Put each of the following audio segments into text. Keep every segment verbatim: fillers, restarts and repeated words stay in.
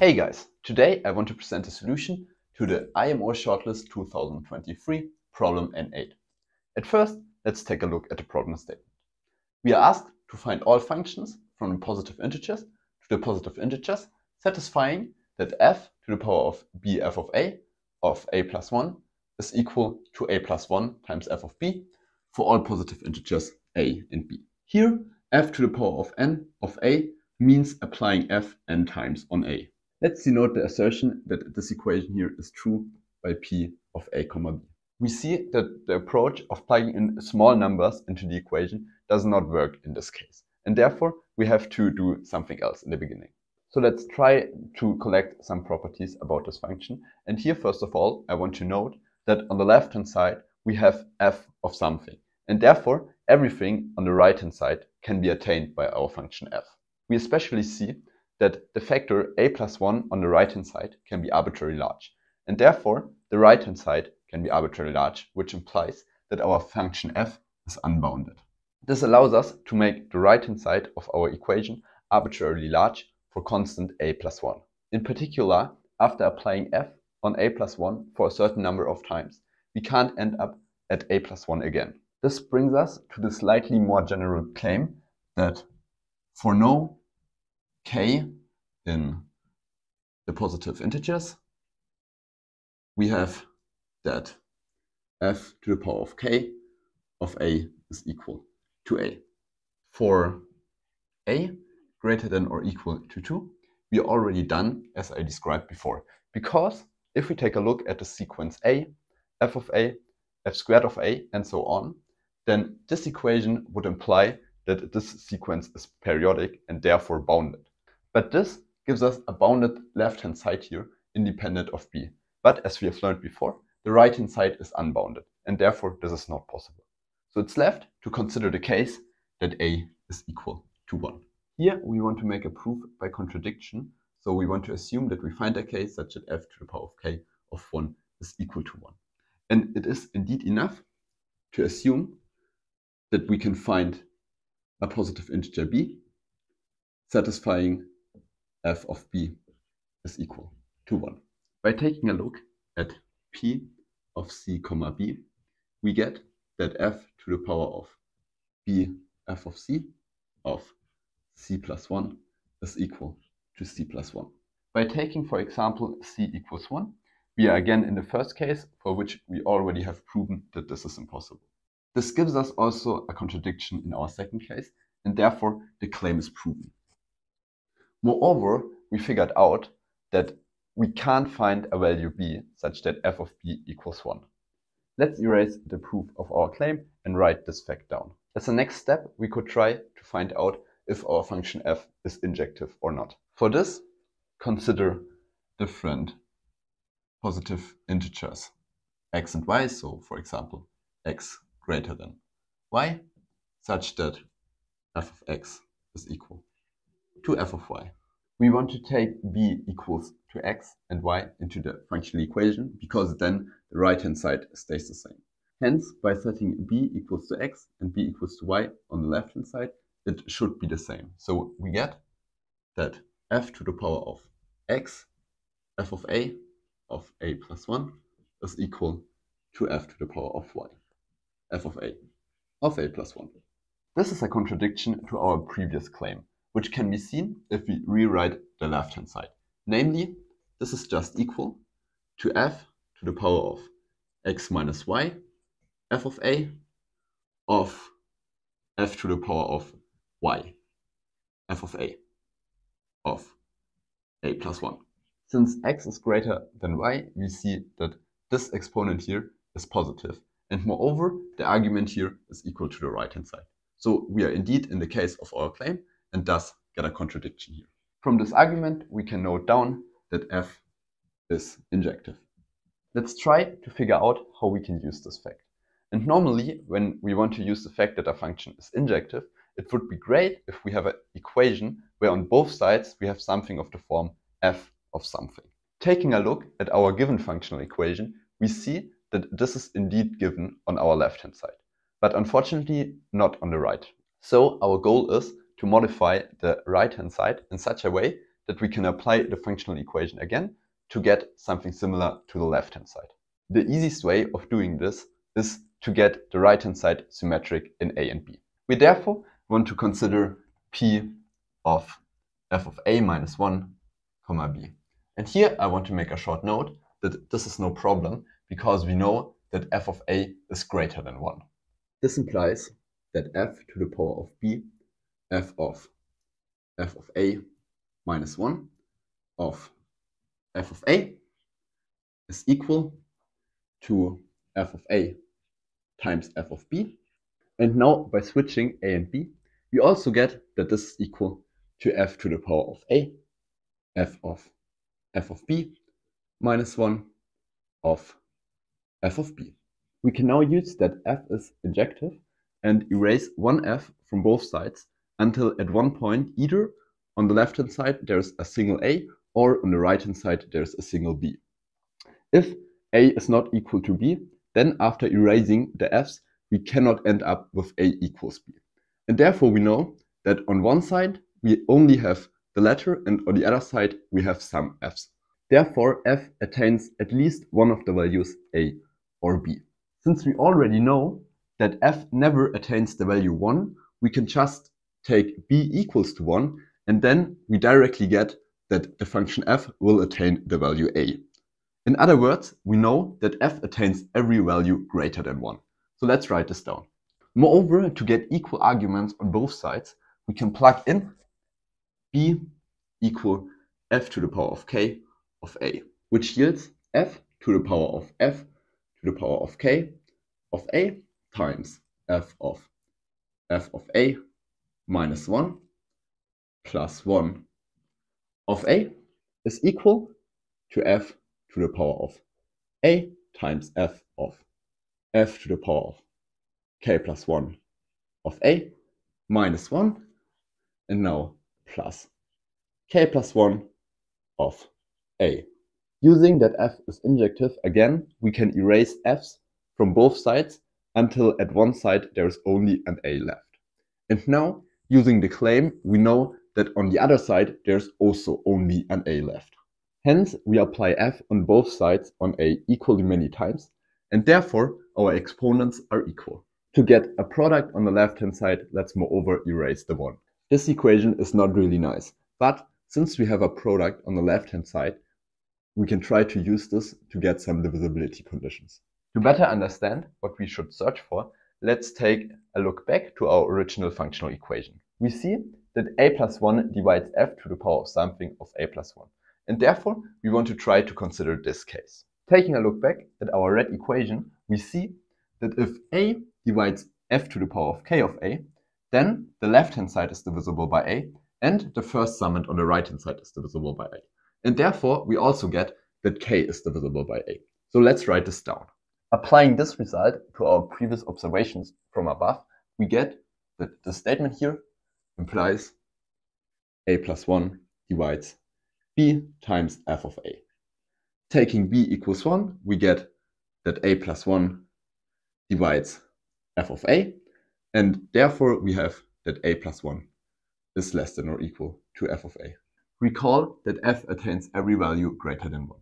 Hey guys, today I want to present a solution to the I M O Shortlist two thousand twenty-three problem N eight. At first, let's take a look at the problem statement. We are asked to find all functions from the positive integers to the positive integers satisfying that f to the power of b f of a of a plus one is equal to a plus one times f of b for all positive integers a and b. Here, f to the power of n of a means applying f n times on a. Let's denote the assertion that this equation here is true by p of a comma b. We see that the approach of plugging in small numbers into the equation does not work in this case, and therefore we have to do something else in the beginning. So let's try to collect some properties about this function. And here, first of all, I want to note that on the left hand side we have f of something, and therefore everything on the right hand side can be attained by our function f. We especially see that the factor a plus one on the right-hand side can be arbitrarily large, and therefore the right-hand side can be arbitrarily large, which implies that our function f is unbounded. This allows us to make the right-hand side of our equation arbitrarily large for constant a plus one. In particular, after applying f on a plus one for a certain number of times, we can't end up at a plus one again. This brings us to the slightly more general claim that for no k in the positive integers, we have that f to the power of k of a is equal to a. For a greater than or equal to two, we are already done as I described before, because if we take a look at the sequence a, f of a, f squared of a, and so on, then this equation would imply that this sequence is periodic and therefore bounded. But this gives us a bounded left-hand side here, independent of b. But as we have learned before, the right-hand side is unbounded, and therefore this is not possible. So it's left to consider the case that a is equal to one. Here we want to make a proof by contradiction, so we want to assume that we find a case such that f to the power of k of one is equal to one. And it is indeed enough to assume that we can find a positive integer b satisfying f of b is equal to one. By taking a look at p of c comma b, we get that f to the power of b f of c of c plus one is equal to c plus one. By taking, for example, c equals one, we are again in the first case, for which we already have proven that this is impossible. This gives us also a contradiction in our second case, and therefore the claim is proven. Moreover, we figured out that we can't find a value b such that f of b equals one. Let's erase the proof of our claim and write this fact down. As a next step, we could try to find out if our function f is injective or not. For this, consider different positive integers x and y, so for example x greater than y, such that f of x is equal to f of y. We want to take b equals to x and y into the functional equation, because then the right-hand side stays the same. Hence, by setting b equals to x and b equals to y on the left-hand side, it should be the same. So we get that f to the power of x, f of a, of a plus one, is equal to f to the power of y, f of a of a plus one. This is a contradiction to our previous claim, which can be seen if we rewrite the left-hand side. Namely, this is just equal to f to the power of x minus y, f of a, of f to the power of y, f of a, of a plus one. Since x is greater than y, we see that this exponent here is positive. And moreover, the argument here is equal to the right-hand side. So we are indeed in the case of our claim, and thus get a contradiction here. From this argument, we can note down that f is injective. Let's try to figure out how we can use this fact. And normally, when we want to use the fact that a function is injective, it would be great if we have an equation where on both sides we have something of the form f of something. Taking a look at our given functional equation, we see that this is indeed given on our left-hand side, but unfortunately not on the right. So our goal is to modify the right-hand side in such a way that we can apply the functional equation again to get something similar to the left-hand side. The easiest way of doing this is to get the right-hand side symmetric in A and B. We therefore want to consider P of f of a minus one comma b. And here I want to make a short note that this is no problem because we know that f of a is greater than one. This implies that f to the power of b, f of f of a minus one of f of a is equal to f of a times f of b. And now by switching a and b, we also get that this is equal to f to the power of a, f of f of b minus one of f of b. We can now use that f is injective and erase one f from both sides until at one point either on the left hand side there is a single a or on the right hand side there is a single b. If a is not equal to b, then after erasing the f's we cannot end up with a equals b. And therefore we know that on one side we only have the latter and on the other side we have some f's. Therefore f attains at least one of the values a or b. Since we already know that f never attains the value one, we can just take b equals to one and then we directly get that the function f will attain the value a. In other words, we know that f attains every value greater than one. So let's write this down. Moreover, to get equal arguments on both sides, we can plug in b equal f to the power of k of a, which yields f to the power of f to the power of k of a times f of f of a minus one plus one of a is equal to f to the power of a times f of f to the power of k plus one of a minus one, and now plus k plus one of a. Using that f is injective again, we can erase f's from both sides until at one side there is only an a left. And now, using the claim, we know that on the other side there's also only an a left. Hence, we apply f on both sides on a equally many times, and therefore our exponents are equal. To get a product on the left-hand side, let's moreover erase the one. This equation is not really nice, but since we have a product on the left-hand side, we can try to use this to get some divisibility conditions. To better understand what we should search for, let's take a look back to our original functional equation. We see that a plus one divides f to the power of something of a plus one, and therefore we want to try to consider this case. Taking a look back at our red equation, we see that if a divides f to the power of k of a, then the left-hand side is divisible by a, and the first summand on the right-hand side is divisible by a. And therefore, we also get that k is divisible by a. So let's write this down. Applying this result to our previous observations from above, we get that the statement here implies a plus one divides b times f of a. Taking b equals one, we get that a plus one divides f of a, and therefore we have that a plus one is less than or equal to f of a. Recall that f attains every value greater than one.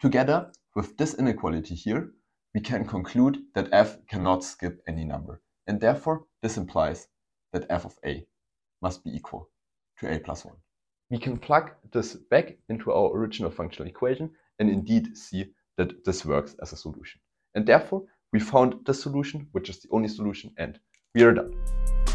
Together with this inequality here, we can conclude that f cannot skip any number, and therefore this implies that f of a must be equal to a plus one. We can plug this back into our original functional equation and indeed see that this works as a solution. And therefore, we found the solution, which is the only solution, and we are done.